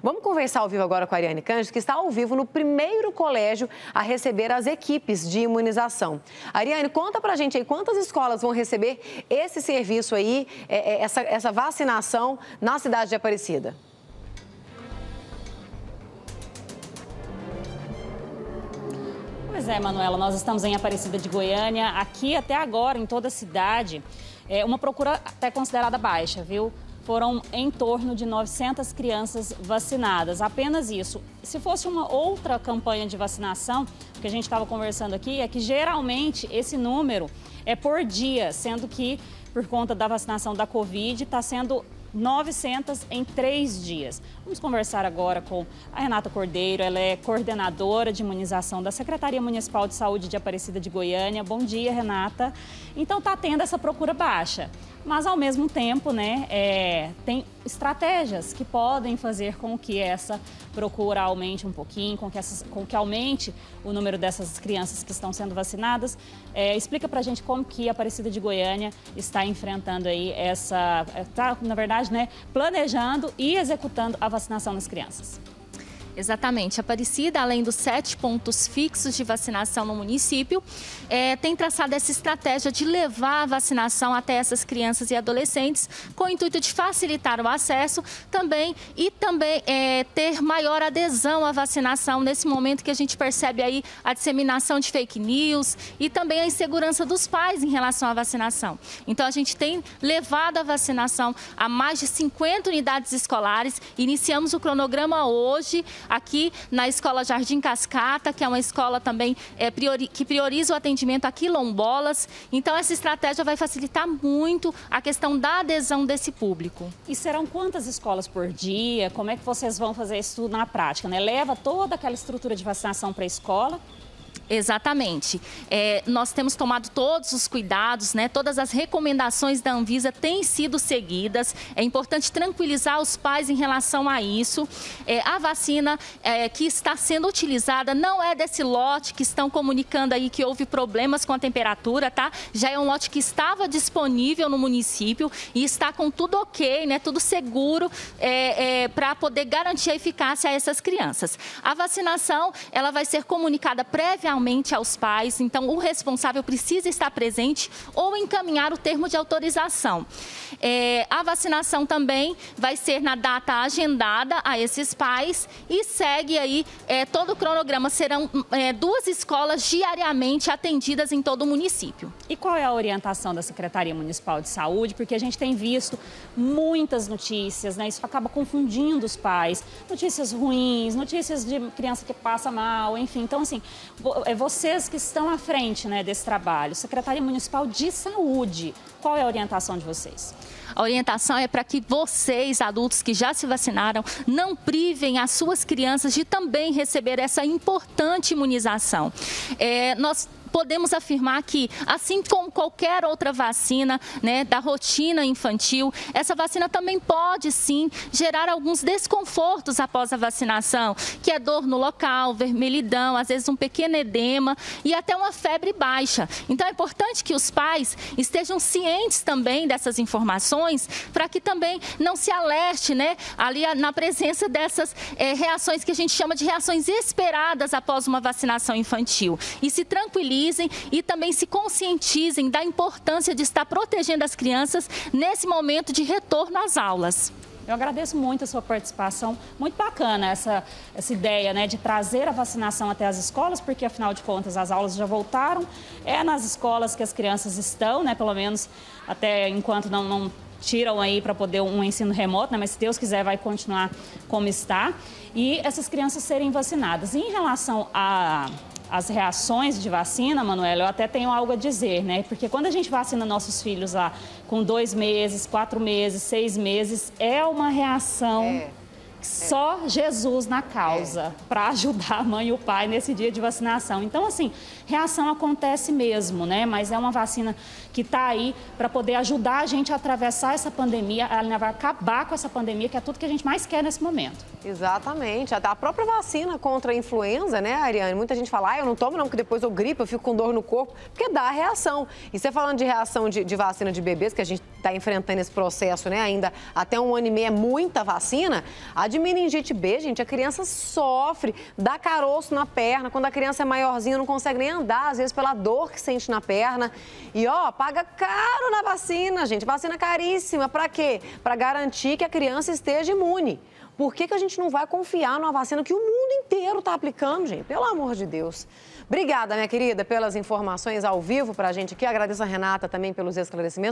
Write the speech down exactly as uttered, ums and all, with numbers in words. Vamos conversar ao vivo agora com a Ariane Cândido, que está ao vivo no primeiro colégio a receber as equipes de imunização. Ariane, conta pra gente aí quantas escolas vão receber esse serviço aí, essa, essa vacinação na cidade de Aparecida. Pois é, Manuela, nós estamos em Aparecida de Goiânia, aqui até agora, em toda a cidade, é uma procura até considerada baixa, viu? Foram em torno de novecentas crianças vacinadas, apenas isso. Se fosse uma outra campanha de vacinação, o que a gente estava conversando aqui é que geralmente esse número é por dia, sendo que por conta da vacinação da Covid está sendo novecentas em três dias. Vamos conversar agora com a Renata Cordeiro, ela é coordenadora de imunização da Secretaria Municipal de Saúde de Aparecida de Goiânia. Bom dia, Renata. Então, está tendo essa procura baixa, mas ao mesmo tempo, né, é, tem estratégias que podem fazer com que essa procura aumente um pouquinho, com que, essas, com que aumente o número dessas crianças que estão sendo vacinadas. É, explica pra gente como que a Aparecida de Goiânia está enfrentando aí essa, tá, na verdade, né, planejando e executando a vacinação das crianças. Exatamente. Aparecida, além dos sete pontos fixos de vacinação no município, é, tem traçado essa estratégia de levar a vacinação até essas crianças e adolescentes, com o intuito de facilitar o acesso também e também é, ter maior adesão à vacinação nesse momento que a gente percebe aí a disseminação de fake news e também a insegurança dos pais em relação à vacinação. Então, a gente tem levado a vacinação a mais de cinquenta unidades escolares. Iniciamos o cronograma hoje aqui na escola Jardim Cascata, que é uma escola também é, priori, que prioriza o atendimento a quilombolas. Então, essa estratégia vai facilitar muito a questão da adesão desse público. E serão quantas escolas por dia? Como é que vocês vão fazer isso na prática, né? Leva toda aquela estrutura de vacinação para a escola? Exatamente. É, nós temos tomado todos os cuidados, né? Todas as recomendações da Anvisa têm sido seguidas. É importante tranquilizar os pais em relação a isso. É, a vacina é, que está sendo utilizada não é desse lote que estão comunicando aí que houve problemas com a temperatura, tá? Já é um lote que estava disponível no município e está com tudo ok, né? Tudo seguro é, é, para poder garantir a eficácia a essas crianças. A vacinação, ela vai ser comunicada previamente aos pais, então o responsável precisa estar presente ou encaminhar o termo de autorização. É, a vacinação também vai ser na data agendada a esses pais e segue aí é, todo o cronograma. Serão é, duas escolas diariamente atendidas em todo o município. E qual é a orientação da Secretaria Municipal de Saúde? Porque a gente tem visto muitas notícias, né? Isso acaba confundindo os pais. Notícias ruins, notícias de criança que passa mal, enfim. Então, assim, é vocês que estão à frente, né, desse trabalho, Secretaria Municipal de Saúde, qual é a orientação de vocês? A orientação é para que vocês, adultos que já se vacinaram, não privem as suas crianças de também receber essa importante imunização. É, nós podemos afirmar que, assim como qualquer outra vacina, né, da rotina infantil, essa vacina também pode, sim, gerar alguns desconfortos após a vacinação, que é dor no local, vermelhidão, às vezes um pequeno edema e até uma febre baixa. Então, é importante que os pais estejam cientes também dessas informações, para que também não se alerte, né, ali na presença dessas é, reações que a gente chama de reações esperadas após uma vacinação infantil. E se tranquilizem e também se conscientizem da importância de estar protegendo as crianças nesse momento de retorno às aulas. Eu agradeço muito a sua participação, muito bacana essa, essa ideia, né, de trazer a vacinação até as escolas, porque afinal de contas as aulas já voltaram, é nas escolas que as crianças estão, né, pelo menos até enquanto não... não... tiram aí para poder um ensino remoto, né? Mas se Deus quiser vai continuar como está e essas crianças serem vacinadas. E em relação às reações de vacina, Manuela, eu até tenho algo a dizer, né? Porque quando a gente vacina nossos filhos lá com dois meses, quatro meses, seis meses, é uma reação... É. Só Jesus na causa, para ajudar a mãe e o pai nesse dia de vacinação. Então, assim, reação acontece mesmo, né? Mas é uma vacina que está aí para poder ajudar a gente a atravessar essa pandemia, ela vai acabar com essa pandemia, que é tudo que a gente mais quer nesse momento. Exatamente. A própria vacina contra a influenza, né, Ariane? Muita gente fala, ah, eu não tomo não, porque depois eu gripo, eu fico com dor no corpo, porque dá reação. E você falando de reação de, de vacina de bebês, que a gente está enfrentando esse processo, né, ainda até um ano e meio, muita vacina, a de meningite B, gente, a criança sofre, dá caroço na perna. Quando a criança é maiorzinha, não consegue nem andar, às vezes pela dor que sente na perna. E, ó, paga caro na vacina, gente. Vacina caríssima. Pra quê? Pra garantir que a criança esteja imune. Por que que a gente não vai confiar numa vacina que o mundo inteiro tá aplicando, gente? Pelo amor de Deus. Obrigada, minha querida, pelas informações ao vivo pra gente aqui. Agradeço a Renata também pelos esclarecimentos.